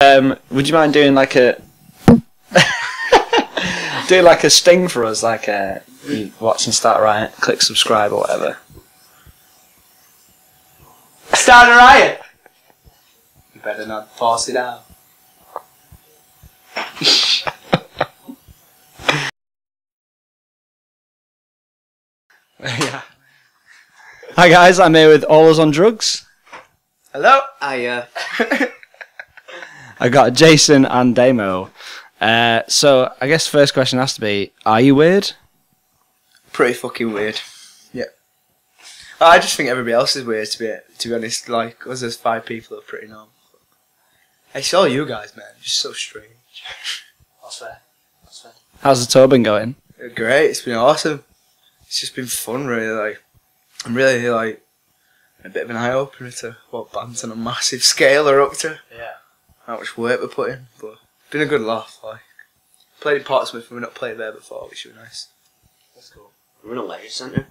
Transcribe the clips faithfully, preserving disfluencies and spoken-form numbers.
Um, would you mind doing like a doing like a sting for us, like a you watch and start a riot, click subscribe or whatever. Start a riot. You better not force it out. Yeah. Hi guys, I'm here with Always on Drugs. Hello. Hiya. I got Jason and Damo. Uh, so I guess first question has to be: are you weird? Pretty fucking weird. Yeah. I just think everybody else is weird. To be to be honest, like us as five people are pretty normal. It's all you guys, man. You're so strange. That's fair. That's fair. How's the tour been going? Great. It's been awesome. It's just been fun, really. Like I'm really like a bit of an eye opener to what bands on a massive scale are up to. Yeah. How much work we put in, but it's been a good laugh. Like played in Portsmouth, and we've not played there before, which was nice. That's cool. We're in a leisure centre.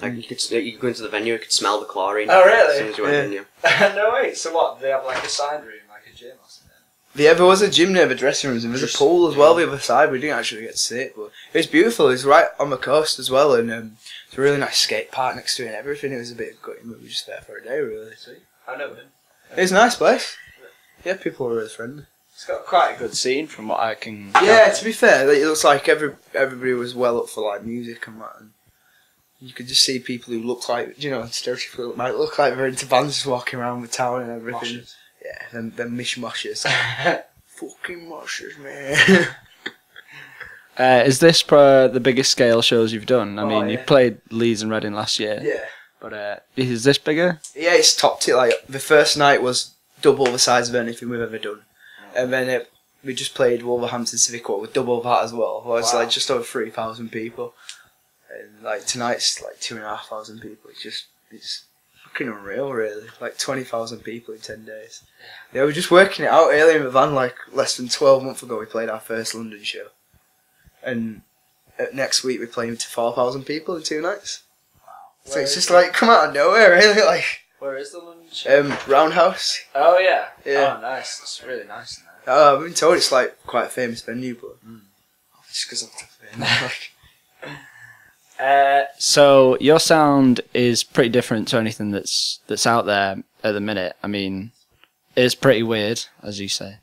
Like you could, you could go into the venue, you could smell the chlorine. Oh really? As soon as you went yeah. in. No wait. So what? They have like a side room, like a gym or something. Yeah, there was a gym near the dressing rooms, and there's Just, a pool as well. Yeah. The other side, we didn't actually get to see it, but it was beautiful. It's right on the coast as well, and um, it's a really nice skate park next to it and everything. It was a bit gutting, but we were just there for a day, really. See, I've never been. It was a nice place. Yeah, people are really friendly. It's got quite a good scene from what I can. Yeah, to be fair, it looks like every everybody was well up for like music and that. And you could just see people who look like, you know, stereotypically might look like they're into bands just walking around the town and everything. Moshes. Yeah, them them mishmoshes. Fucking moshes, man. uh, is this pro the biggest scale shows you've done? I oh, mean, yeah. you played Leeds and Reading last year. Yeah. But uh, is this bigger? Yeah, it's topped it. Like the first night was double the size of anything we've ever done, and then it, we just played Wolverhampton Civic Hall with double that as well. Well, it's wow. like just over three thousand people, and like tonight's like two and a half thousand people. It's just it's fucking unreal, really. Like twenty thousand people in ten days. Yeah, we were just working it out earlier in the van. Like less than twelve months ago, we played our first London show, and next week we're playing to four thousand people in two nights. Wow! So Where it's just it? like come out of nowhere, really. Like. Where is the lunch? Um, Roundhouse. Oh yeah. Yeah. Oh nice. It's really nice. Oh, uh, I've been told it's like quite a famous venue, but mm. just because I'm like. Uh, so your sound is pretty different to anything that's that's out there at the minute. I mean, it's pretty weird, as you say.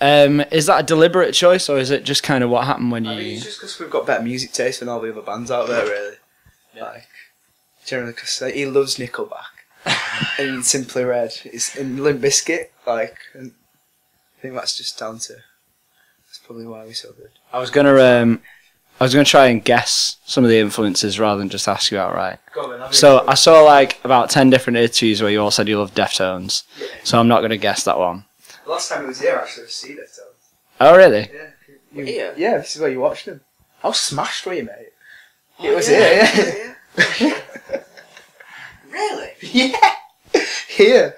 Um, is that a deliberate choice, or is it just kind of what happened when I you? Mean, it's just because we've got better music taste than all the other bands out there, really. Yeah. Like. Generally, because like, he loves Nickelback and Simply Red, it's in Limp Bizkit, like, and I think that's just down to that's probably why we're so good. I was gonna, um, I was gonna try and guess some of the influences rather than just ask you outright. Go on, then, so I saw like about ten different interviews where you all said you love Deftones, yeah. So I'm not gonna guess that one. The last time it was here, actually, I see Deftones. Oh really? Yeah. You, yeah. Yeah. This is where you watched them. How smashed were you, mate? Oh, it was yeah. here. Yeah. yeah, yeah. Really? Yeah. Here.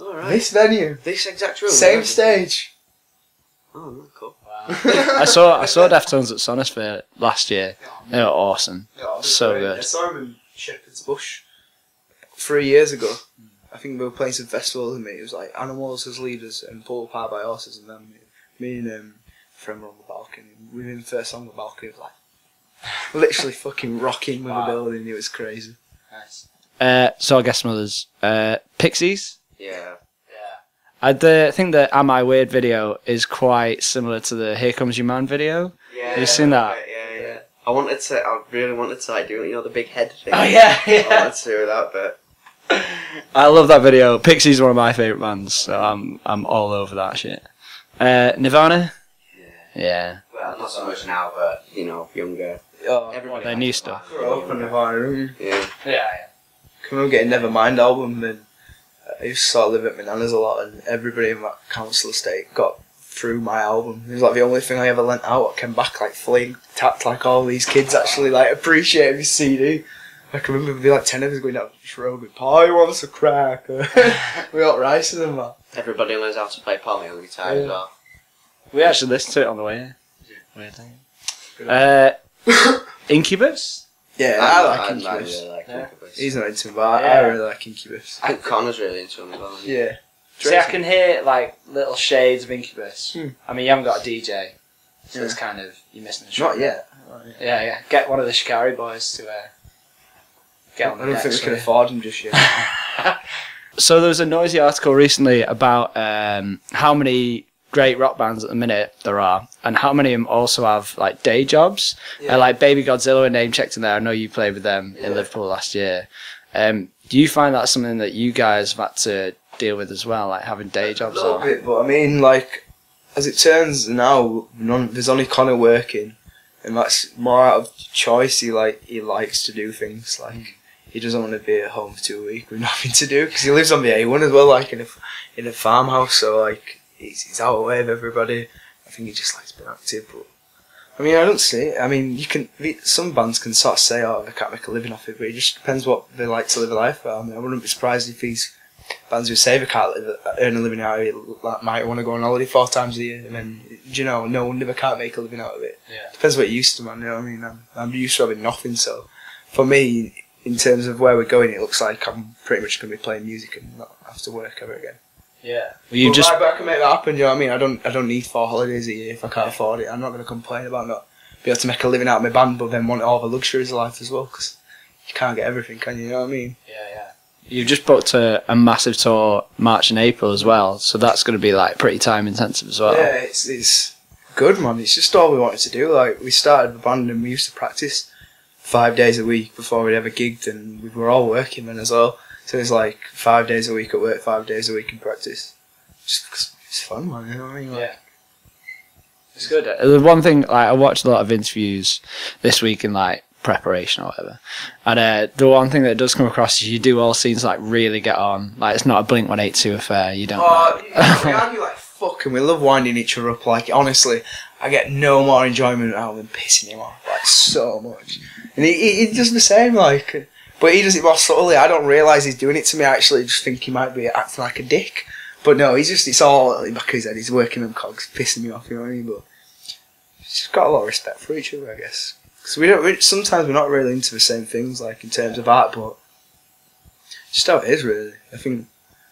All right. This venue. This exact room. Same stage. Oh, cool. Wow. I saw I saw Deftones at Sonisphere last year. Oh, they were awesome. Oh, so great. Good. I saw them in Shepherds Bush three years ago. Mm. I think we were playing some festivals and it was like Animals as Leaders and Pulled Apart by Horses, and then me and um, a friend were on the balcony. We were in the first song on the balcony. It was like. Literally fucking rocking with wow. a building, it was crazy. Nice. Uh, so I guess some others. Uh, Pixies? Yeah. Yeah. I uh, think the Am I Weird video is quite similar to the Here Comes Your Man video. Yeah. Have you seen that? Right, yeah, yeah. I wanted to, I really wanted to like do, you know, the big head thing. Oh yeah, yeah. I wanted to do that, but... I love that video. Pixies are one of my favourite bands, so I'm, I'm all over that shit. Uh, Nirvana? Yeah. Yeah. Well, not so much now, but, you know, younger. Oh, everybody their new stuff. We're open with our room. Yeah. Yeah, yeah. Come and get a Nevermind album, and I used to sort of live at my nana's a lot, and everybody in my council estate got through my album. It was like the only thing I ever lent out. I came back like fully intact, like all these kids actually like appreciate my C D. I can remember there'd be like ten of us going out this road with Polly wants a crack. We got rice in them, man. Everybody learns how to play Polly on the guitar yeah. as well. We actually listened to it on the way here. Yeah. Weird thing. Uh, Incubus? Yeah, I, I like I, Incubus. I really like yeah. Incubus. He's not into him, but yeah. I really like Incubus. I think Connor's really into him as well. Yeah. See, I can hear like little shades of Incubus. Hmm. I mean, you haven't got a D J, so yeah. it's kind of you're missing the shot. Not yet. Not yet. Yeah, yeah. Get one of the Shikari boys to uh, get on the I don't decks, think we can you? afford them just yet. So there was a noisy article recently about um, how many great rock bands at the minute there are, and how many of them also have like day jobs. Yeah. Uh, like Baby Godzilla were name checked in there. I know you played with them yeah. in Liverpool last year. Um, do you find that's something that you guys have had to deal with as well, like having day jobs? A little or... bit, but I mean, like as it turns now, none, there's only Connor working, and that's more out of choice. He like he likes to do things like. Mm. He doesn't want to be at home for two weeks with nothing to do because he lives on the A one as well, like in a in a farmhouse. So like he's, he's out of the way of everybody. I think he just likes being active. But I mean, I don't see. I mean, you can some bands can sort of say, "Oh, I can't make a living off it," but it just depends what they like to live a life. I mean, I wouldn't be surprised if these bands who say they can't live, earn a living out of it might want to go on holiday four times a year. And then you know, no wonder they can't make a living out of it. Yeah. Depends what you're used to, man. You know what I mean? I'm, I'm used to having nothing. So for me. In terms of where we're going, it looks like I'm pretty much going to be playing music and not have to work ever again. Yeah. Well, you but just... I can make that happen, you know what I mean? I don't I don't need four holidays a year if I can't afford it. I'm not going to complain about not being able to make a living out of my band, but then want all the luxuries of life as well, because you can't get everything, can you? You know what I mean? Yeah, yeah. You've just booked a, a massive tour March and April as well, so that's going to be like pretty time intensive as well. Yeah, it's, it's good, man. It's just all we wanted to do. Like, we started the band and we used to practice five days a week before we'd ever gigged, and we were all working then as well. So it was like five days a week at work, five days a week in practice. Just 'cause it's fun, man. You know what I mean? Like, yeah, it's good. The one thing, like, I watched a lot of interviews this week in like preparation or whatever, and uh, the one thing that does come across is you do all seem to like really get on. Like, it's not a blink one eighty-two affair. You don't. Oh, like... we argue like fuck, and we love winding each other up. Like, honestly, I get no more enjoyment out than pissing him off, like, so much. And he, he, he does the same, like, but he does it more subtly. I don't realise he's doing it to me. I actually just think he might be acting like a dick. But no, he's just, it's all in the back of his head. He's working them cogs, pissing me off, you know what I mean? But he's just got a lot of respect for each other, I guess. Because we don't, we, sometimes we're not really into the same things, like, in terms of art, but just how it is, really. I think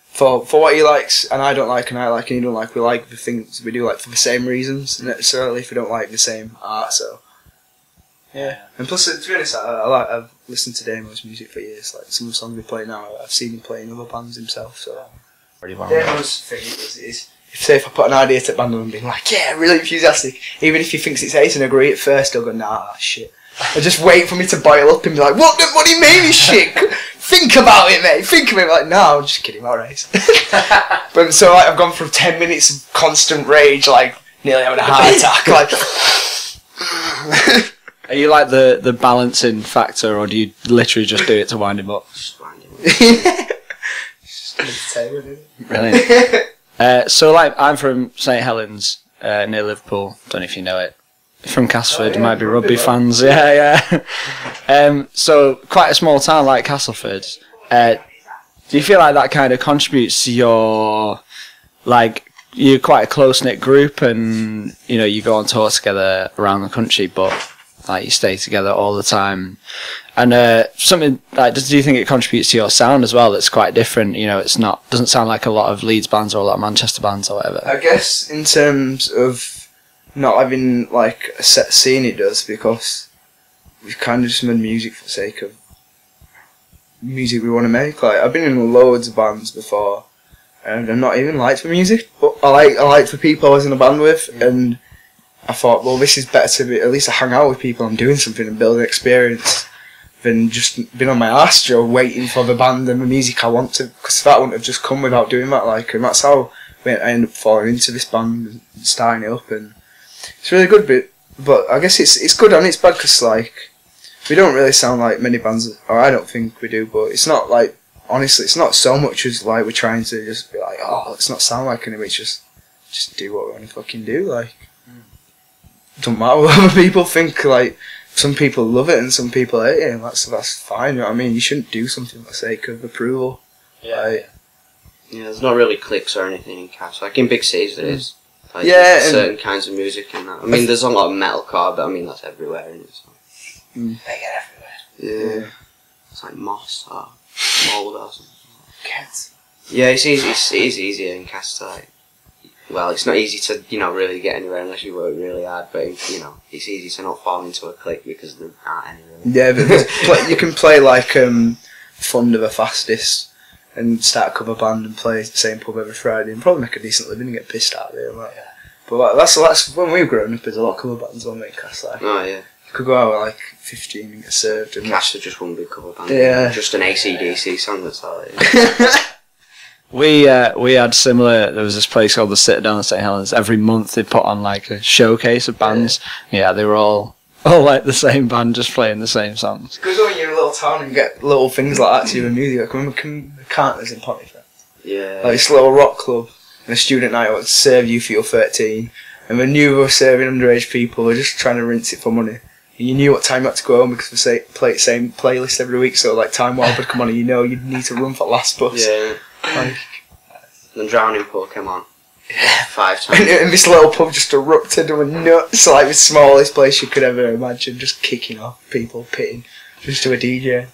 for for what he likes, and I don't like, and I like, and he don't like, we like the things we do, like, for the same reasons, necessarily, if we don't like the same art, so... Yeah, and plus, to be honest, I, I like, I've listened to Damo's music for years. Like, some of the songs we play now, I've seen him play in other bands himself. So, wow. Damo's thing is, is if, say, if I put an idea to a band and being like, yeah, really enthusiastic, even if he thinks it's ace and agree at first, he'll go, nah, that's shit. And just wait for me to boil up and be like, what, what do you mean it's shit? Think about it, mate. Think of it. Like, no, I'm just kidding. All right. But so, like, I've gone from ten minutes of constant rage, like nearly having a heart attack, like. Are you like the, the balancing factor, or do you literally just do it to wind him up? Just wind him up. It's just entertainment, isn't it? Brilliant. uh, so, like, I'm from Saint Helens, uh, near Liverpool. Don't know if you know it. From Castleford, oh, yeah, you might be rugby fans. Yeah, yeah. um, so, quite a small town like Castleford. Uh, do you feel like that kind of contributes to your, like, you're quite a close-knit group, and, you know, you go on tour together around the country, but... like you stay together all the time, and uh, something like, do you think it contributes to your sound as well? That's quite different. You know, it's not doesn't sound like a lot of Leeds bands or a lot of Manchester bands or whatever. I guess in terms of not having like a set scene, it does, because we've kind of just made music for the sake of music we want to make. Like, I've been in loads of bands before, and I'm not even liked for music, but I like I liked the people I was in a band with, mm. and. I thought, well, this is better to be, at least I hang out with people, I'm doing something and building experience, than just being on my arse Joe waiting for the band and the music I want to, because that wouldn't have just come without doing that, like, and that's how I ended up falling into this band and starting it up, and it's really good, but, but I guess it's, it's good and it's bad, because, like, we don't really sound like many bands, or I don't think we do, but it's not, like, honestly, it's not so much as, like, we're trying to just be like, oh, let's not sound like anybody, it's just, just do what we want to fucking do, like. Don't matter what other people think, like, some people love it and some people hate it, and that's, that's fine, you know what I mean? You shouldn't do something for the sake of approval. Yeah. Like, yeah, there's not really cliques or anything in Cash. Like, in big cities there is. Like, yeah. Certain kinds of music and that. I mean, there's a lot of metalcore, but I mean, that's everywhere, isn't it? So. Mm. They get everywhere. Yeah. yeah. It's like moss or mould or something. Cats. Yeah, it's easy. It's, it is easier in Castle. Like, well, it's not easy to, you know, really get anywhere unless you work really hard. But it, you know, it's easy to not fall into a clique because there aren't any. Really. Yeah, but play, you can play like um, Thunder the Fastest and start a cover band and play the same pub every Friday and probably make a decent living and get pissed out of it. Like, yeah. But like, that's that's when we were growing up. There's a lot of cover bands on main Castle. Like, oh yeah. You could go out at like fifteen and get served. And Castle just wouldn't be a cover band. Yeah. Just an A C D C song. That's all it is. We uh, we had similar. There was this place called the Sit Down in Saint Helens. Every month they put on like a showcase of bands. Yeah, yeah, they were all all like the same band, just playing the same songs. Because when you're in a little town and get little things like that to your music, like remember the Carters in Pontifex. Yeah. Like this little rock club and a student night would serve you for your thirteen, and we knew we were serving underage people. We were just trying to rinse it for money. And you knew what time you had to go home because we say play the same playlist every week. So like Time Warp would come on, and you know you'd need to run for the last bus. Yeah. Like, and Drowning Pool came on yeah. five times. And, and this little pub just erupted and were nuts, like the smallest place you could ever imagine, just kicking off people, pitting, just to a D J.